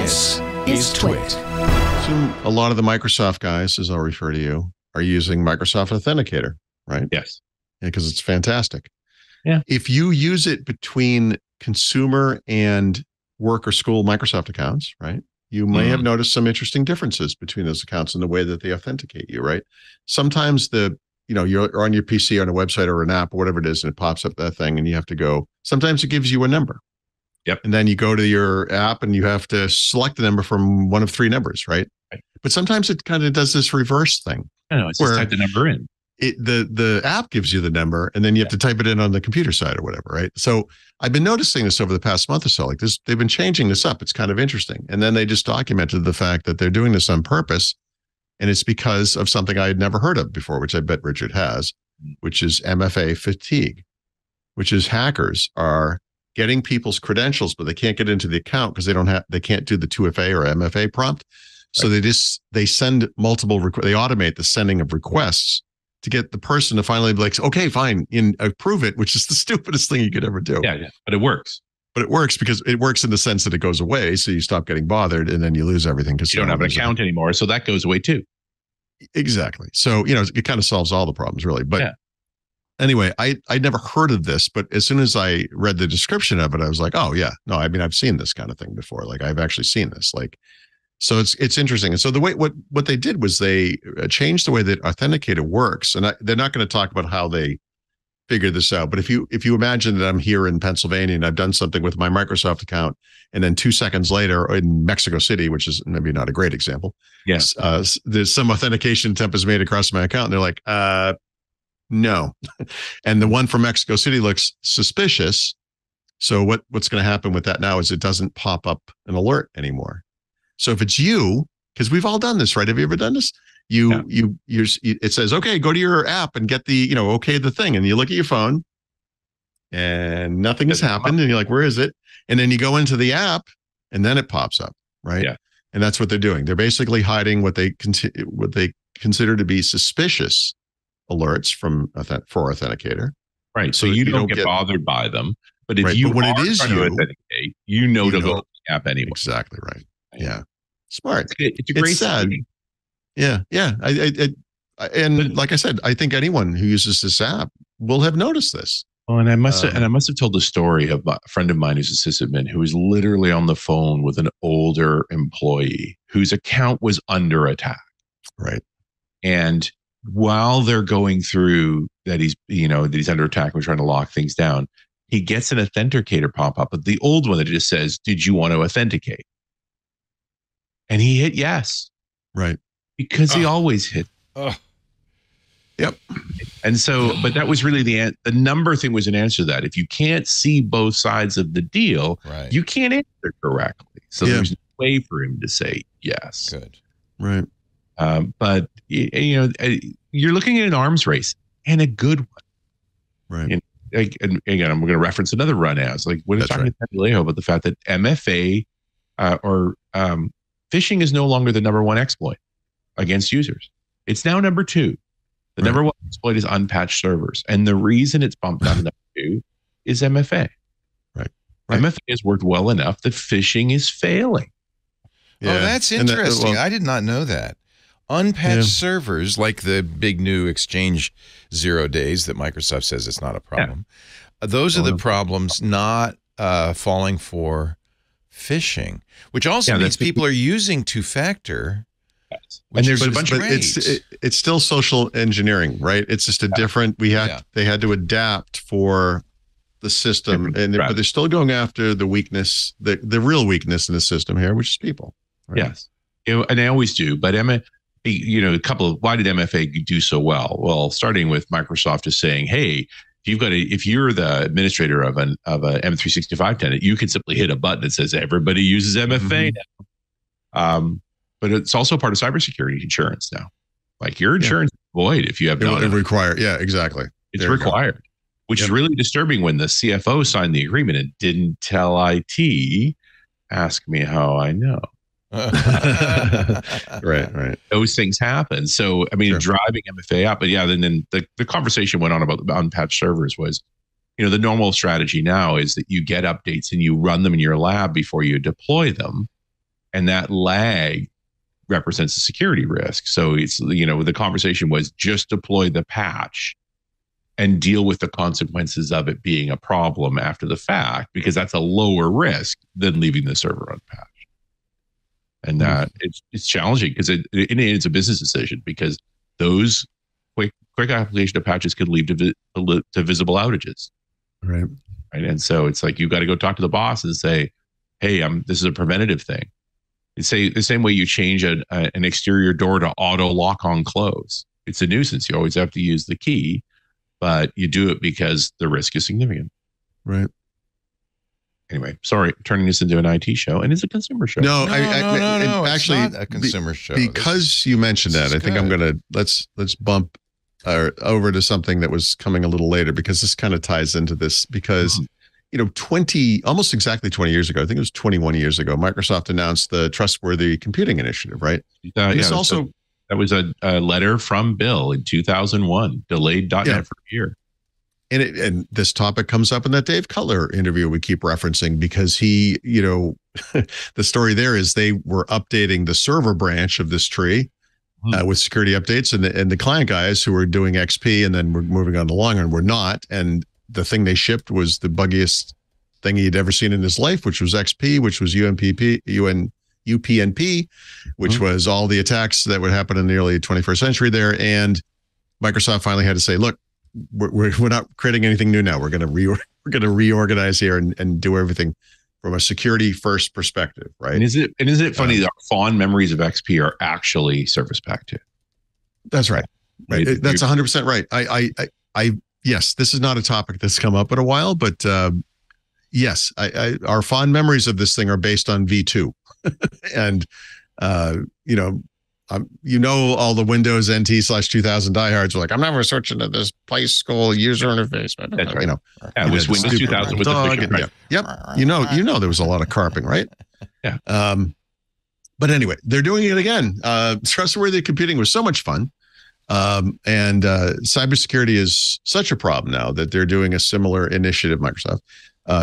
This is TWiT. So a lot of the Microsoft guys, as I'll refer to you, are using Microsoft Authenticator, right? Yes. Because it's fantastic. Yeah. If you use it between consumer and work or school Microsoft accounts, right? You may have noticed some interesting differences between those accounts and the way that they authenticate you, right? Sometimes you're on your PC on a website or an app or whatever it is, and it pops up that thing and you have to go. Sometimes it gives you a number. Yep. And then you go to your app and you have to select the number from one of three numbers, right? But sometimes it kind of does this reverse thing. No, it's just type the number in. The app gives you the number, and then you have to type it in on the computer side or whatever, right? So I've been noticing this over the past month or so. Like this, they've been changing this up. It's kind of interesting. And then they just documented the fact that they're doing this on purpose, and it's because of something I had never heard of before, which I bet Richard has, which is MFA fatigue, which is hackers are getting people's credentials, but they can't get into the account because they can't do the 2FA or MFA prompt. So they send multiple requests. They automate the sending of requests to get the person to finally be like, okay, fine, approve it, which is the stupidest thing you could ever do. Yeah, but it works. But it works because it works in the sense that it goes away, so you stop getting bothered, and then you lose everything because you don't have an account anymore, so that goes away too. Exactly. So, it kind of solves all the problems, really. But anyway, I'd never heard of this, but as soon as I read the description of it, I was like, oh, yeah. No, I mean, I've seen this kind of thing before. Like, I've actually seen this. Like, so it's interesting. And so the way what they did was they changed the way that Authenticator works. And they're not going to talk about how they figure this out. But if you imagine that I'm here in Pennsylvania and I've done something with my Microsoft account, and then 2 seconds later in Mexico City, which is maybe not a great example, yes, there's some authentication attempt is made across my account, and they're like, no. And the one from Mexico City looks suspicious. So what's going to happen with that now is it doesn't pop up an alert anymore. So if it's you, because we've all done this, right? Have you ever done this? It says, okay, go to your app and get the, the thing. And you look at your phone and nothing has happened. And you're like, where is it? And then you go into the app and then it pops up, right? Yeah. And that's what they're doing. They're basically hiding what they consider to be suspicious alerts for Authenticator. Right. So you don't get bothered by them. But if you when it is you, authenticate, you know to go to the app anyway. Exactly right. Yeah. Smart. It's a great thing. Yeah. Yeah. And like I said, I think anyone who uses this app will have noticed this. Well, and I must have told the story of a friend of mine who's a sysadmin who was literally on the phone with an older employee whose account was under attack. Right. And while they're going through that, he's under attack, we're trying to lock things down, he gets an Authenticator pop up, but the old one that just says, "Did you want to authenticate?" And he hit yes. Right. Because he always hit. Yep. And so, but that was really the number thing was an answer to that. If you can't see both sides of the deal, you can't answer correctly. So there's no way for him to say yes. Good. Right. But, you're looking at an arms race, and a good one. Right. And again, I'm going to reference another run as like when I was talking to Leo about the fact that MFA phishing is no longer the number one exploit against users. It's now number two. The number one exploit is unpatched servers. And the reason it's bumped down to number two is MFA. Right. MFA has worked well enough that phishing is failing. Yeah. Oh, that's interesting. I did not know that. Unpatched servers, like the big new Exchange 0 days that Microsoft says it's not a problem. Yeah. Those are the problems, not falling for phishing, which also means people are using two-factor. Yes. And there's a bunch of raids. It's still social engineering, right? It's just a different. They had to adapt for the system, but they're still going after the weakness, the real weakness in the system here, which is people. Right? Yes, and they always do. But why did MFA do so well? Well, starting with Microsoft is saying, hey, if you're the administrator of an M365 tenant, you can simply hit a button that says everybody uses MFA now. But it's also part of cybersecurity insurance now. Like your insurance is void if you have not. It required. Yeah, exactly. It's required, which is really disturbing when the CFO signed the agreement and didn't tell IT. Ask me how I know. Right. Those things happen. So, I mean, driving MFA up, but then the conversation went on about the unpatched servers was, the normal strategy now is that you get updates and you run them in your lab before you deploy them. And that lag represents a security risk. So it's, you know, the conversation was just deploy the patch and deal with the consequences of it being a problem after the fact, because that's a lower risk than leaving the server unpatched. And that it's challenging because it's a business decision, because those quick application of patches could lead to visible outages. Right. And so it's like, you've got to go talk to the boss and say, hey, this is a preventative thing. And say the same way you change an exterior door to auto lock on close. It's a nuisance. You always have to use the key, but you do it because the risk is significant. Right. Anyway, sorry, turning this into an IT show, and it's a consumer show. No, actually, it's not a consumer show. Because you mentioned that, I think I'm gonna let's bump over to something that was coming a little later, because this kind of ties into this. Because you know, almost exactly 20 years ago, I think it was 21 years ago, Microsoft announced the Trustworthy Computing Initiative, right? That was a letter from Bill in 2001, delayed .NET for a year. And this topic comes up in that Dave Cutler interview we keep referencing, because he, you know, the story there is they were updating the server branch of this tree with security updates, and the client guys who were doing XP and then were moving on to Longhorn were not. And the thing they shipped was the buggiest thing he'd ever seen in his life, which was XP, which was UPNP, which was all the attacks that would happen in the early 21st century there. And Microsoft finally had to say, look, we're not creating anything new now. We're going to reorganize here and do everything from a security first perspective, right? And isn't it funny that our fond memories of XP are actually Service Pack 2? That's right. That's 100% right. Yes, this is not a topic that's come up in a while, but yes, our fond memories of this thing are based on V2, and you know. All the Windows NT /2000 diehards were like, I'm never searching at this PlaySchool user interface. But that's right. You know, it was Windows 2000 with the picture. Right? Yep. You know, there was a lot of carping, right? Yeah. But anyway, they're doing it again. Trustworthy computing was so much fun, and cybersecurity is such a problem now that they're doing a similar initiative, Microsoft,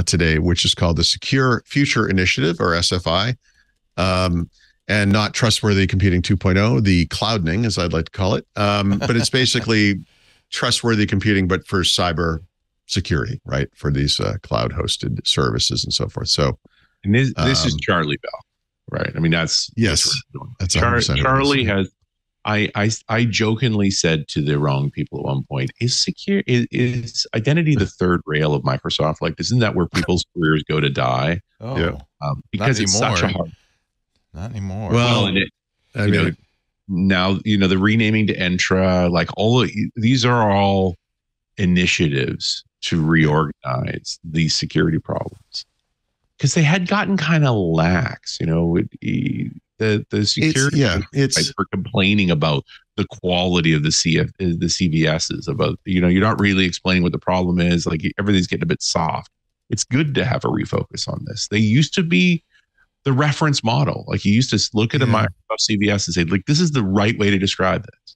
today, which is called the Secure Future Initiative, or SFI. And not Trustworthy Computing 2.0, the cloudning, as I'd like to call it. But it's basically trustworthy computing, but for cyber security, right? For these cloud-hosted services and so forth. So, and this is Charlie Bell, right? I mean, that's Charlie has. I jokingly said to the wrong people at one point, is identity the third rail of Microsoft? Like, isn't that where people's careers go to die? Oh, yeah. Because it's such a hard. Not anymore. Well, now, the renaming to Entra, like these are all initiatives to reorganize these security problems, because they had gotten kind of lax, you know, the security. We're complaining about the quality of the CVSs, about, you know, you're not really explaining what the problem is. Like, everything's getting a bit soft. It's good to have a refocus on this. They used to be the reference model. Like, you used to look at a Microsoft CVS and say, like, this is the right way to describe this.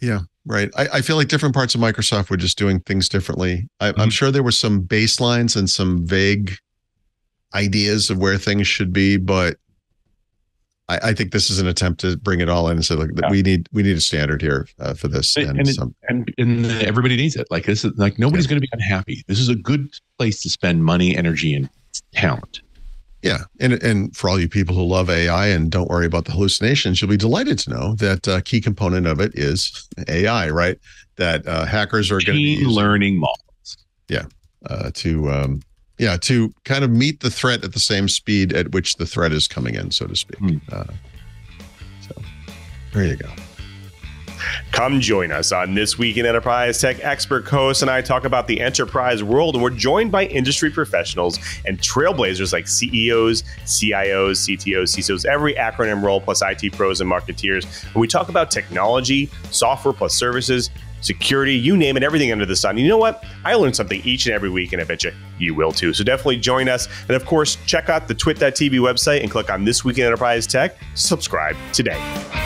Yeah, right. I feel like different parts of Microsoft were just doing things differently. I'm sure there were some baselines and some vague ideas of where things should be, but I think this is an attempt to bring it all in and say, look, we need a standard here for this. And everybody needs it. Like, this is like, nobody's going to be unhappy. This is a good place to spend money, energy, and talent. Yeah. And for all you people who love AI and don't worry about the hallucinations, you'll be delighted to know that a key component of it is AI, right? That hackers are going to be learning models. Yeah. To kind of meet the threat at the same speed at which the threat is coming in, so to speak. So there you go. Come join us on This Week in Enterprise Tech. Expert host and I talk about the enterprise world, and we're joined by industry professionals and trailblazers like CEOs, CIOs, CTOs, CISOs, every acronym role, plus IT pros and marketeers. And we talk about technology, software plus services, security, you name it, everything under the sun. You know what? I learn something each and every week, and I bet you will too. So definitely join us. And of course, check out the TWiT.tv website and click on This Week in Enterprise Tech. Subscribe today.